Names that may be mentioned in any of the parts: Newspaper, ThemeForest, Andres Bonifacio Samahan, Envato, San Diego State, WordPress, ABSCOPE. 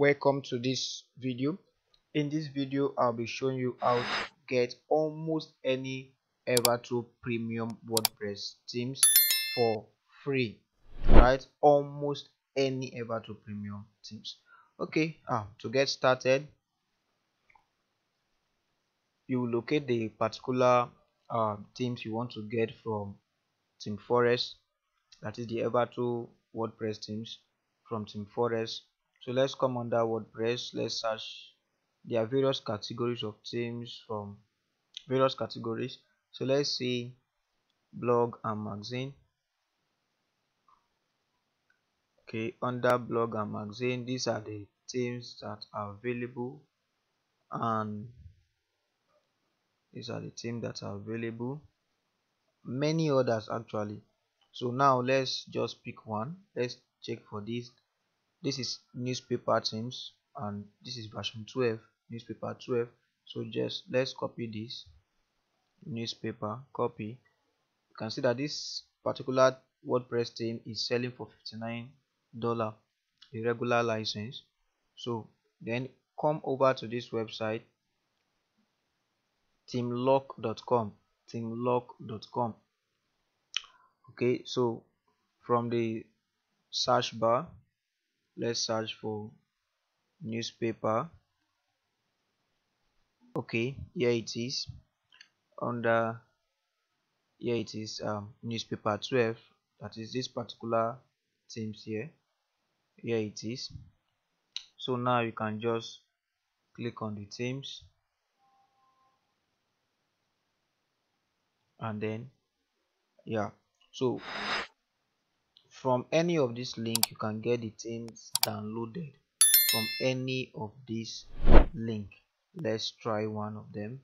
Welcome to this video. In this video I'll be showing you how to get almost any Everto premium WordPress themes for free, right? Almost any Everto premium themes. Okay, to get started, you locate the particular themes you want to get from ThemeForest, that is the Everto WordPress themes from ThemeForest. So let's come under WordPress, let's search. There are various categories of themes from various categories. So let's see blog and magazine. Okay, under blog and magazine, these are the themes that are available, and these are the themes that are available, many others actually. So now let's just pick one. Let's check for this is newspaper themes, and this is version 12, newspaper 12. So just let's copy this newspaper, copy. You can see that this particular WordPress theme is selling for $59, the regular license. So then come over to this website, themelock.com, themelock.com. okay, so from the search bar, let's search for newspaper. Okay, here it is. Under here it is, newspaper 12, that is this particular themes here. Here it is. So now you can just click on the themes and then so from any of these links you can get the themes downloaded from any of these links. Let's try one of them.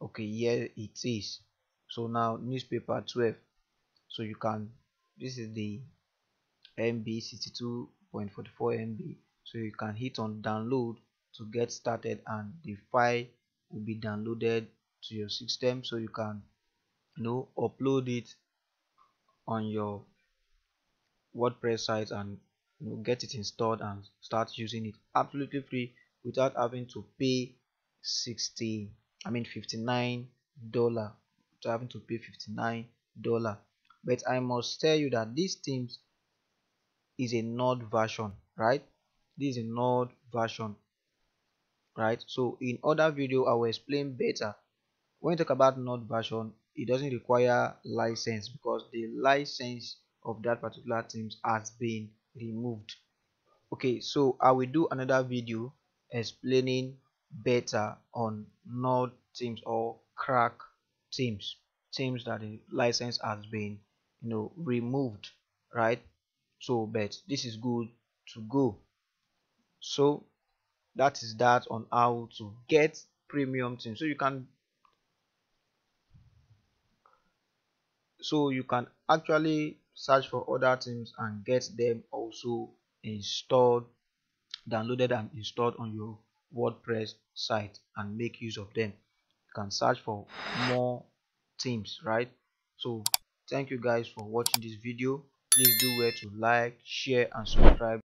Okay, here it is. So now newspaper 12. So you can, this is the MB 62.44 MB, so you can hit on download to get started, and the file will be downloaded to your system, so you can upload it on your WordPress site and get it installed and start using it absolutely free without having to pay $59, having to pay $59. But I must tell you that these themes is a node version, right? This is a node version, right? So in other video I will explain better. When you talk about node version, it doesn't require license because the license of that particular themes has been removed. Okay, so I will do another video explaining better on node themes or crack themes, themes that the license has been removed, right? So but this is good to go. So that is that on how to get premium themes. So you can actually search for other themes and get them also installed, downloaded and installed on your WordPress site and make use of them. You can search for more themes, right? So thank you guys for watching this video. Please do well to like, share and subscribe